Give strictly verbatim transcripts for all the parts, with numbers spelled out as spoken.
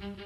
Could be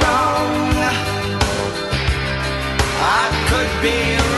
wrong, I could be wrong.